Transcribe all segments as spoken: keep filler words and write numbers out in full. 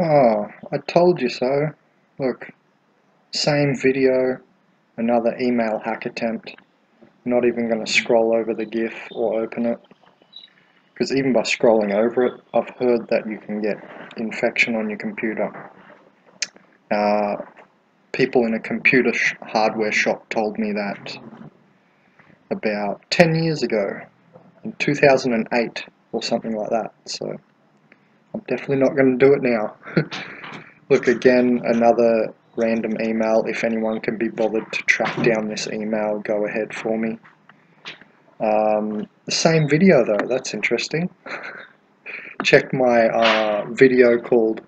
Oh, I told you so. Look, same video, another email hack attempt. I'm not even going to scroll over the GIF or open it, because even by scrolling over it, I've heard that you can get infection on your computer. Uh, people in a computer sh hardware shop told me that about ten years ago, in two thousand eight or something like that, so I'm definitely not going to do it now. Look, again, another random email. If anyone can be bothered to track down this email, go ahead for me. Um, the same video though, that's interesting. Check my uh, video called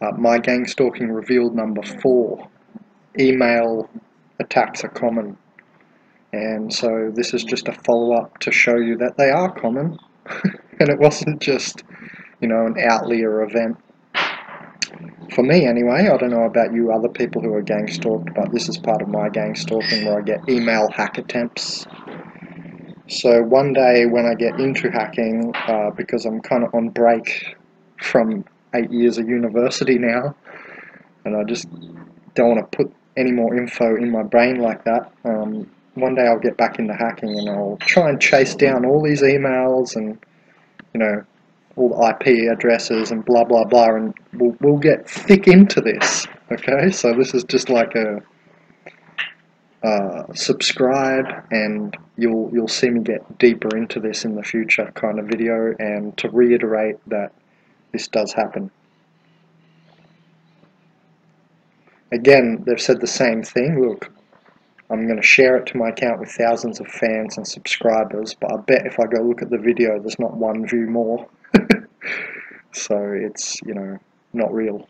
uh, My Gang Stalking Revealed number four, Email Attacks Are Common. And so this is just a follow-up to show you that they are common. And it wasn't just, you know, an outlier event. For me anyway, I don't know about you other people who are gang stalked, but this is part of my gang stalking where I get email hack attempts. So one day when I get into hacking, uh, because I'm kind of on break from eight years of university now, and I just don't want to put any more info in my brain like that, um, one day I'll get back into hacking and I'll try and chase down all these emails and, you know, all the I P addresses and blah blah blah, and we'll, we'll get thick into this, okay? So this is just like a uh, subscribe and you'll you'll see me get deeper into this in the future kind of video, and to reiterate that this does happen. Again, they've said the same thing. Look, I'm going to share it to my account with thousands of fans and subscribers, but I bet if I go look at the video, there's not one view more. So it's, you know, not real.